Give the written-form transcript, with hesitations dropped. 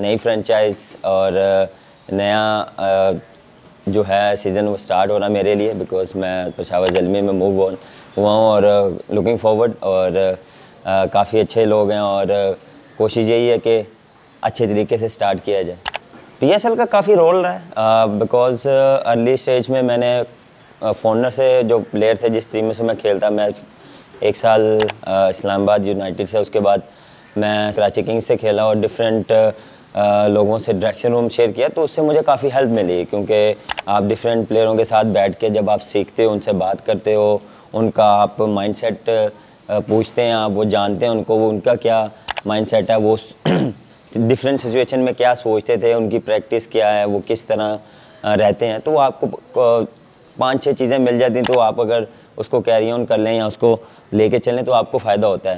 नई फ्रेंचाइज और नया जो है सीज़न वो स्टार्ट हो रहा मेरे लिए, बिकॉज मैं पेशावर जलमी में मूव ऑन हुआ हूँ और लुकिंग फॉरवर्ड और काफ़ी अच्छे लोग हैं और कोशिश यही है कि अच्छे तरीके से स्टार्ट किया जाए। पीएसएल का काफ़ी रोल रहा है बिकॉज अर्ली स्टेज में मैंने फॉरनर से जो प्लेयर थे जिस टीम से मैं खेलता, मैं एक साल इस्लामाबाद यूनाइटेड से, उसके बाद मैं कराची किंग्स से खेला और डिफरेंट लोगों से डायरेक्शन रूम शेयर किया, तो उससे मुझे काफ़ी हेल्प मिली क्योंकि आप डिफरेंट प्लेयरों के साथ बैठ के जब आप सीखते हो, उनसे बात करते हो, उनका आप माइंडसेट पूछते हैं, आप वो जानते हैं उनको, वो उनका क्या माइंडसेट है, वो डिफरेंट सिचुएशन में क्या सोचते थे, उनकी प्रैक्टिस क्या है, वो किस तरह रहते हैं, तो वो आपको 5-6 चीज़ें मिल जाती हैं, तो आप अगर उसको कैरी ऑन कर लें या उसको लेके चलें तो आपको फ़ायदा होता है।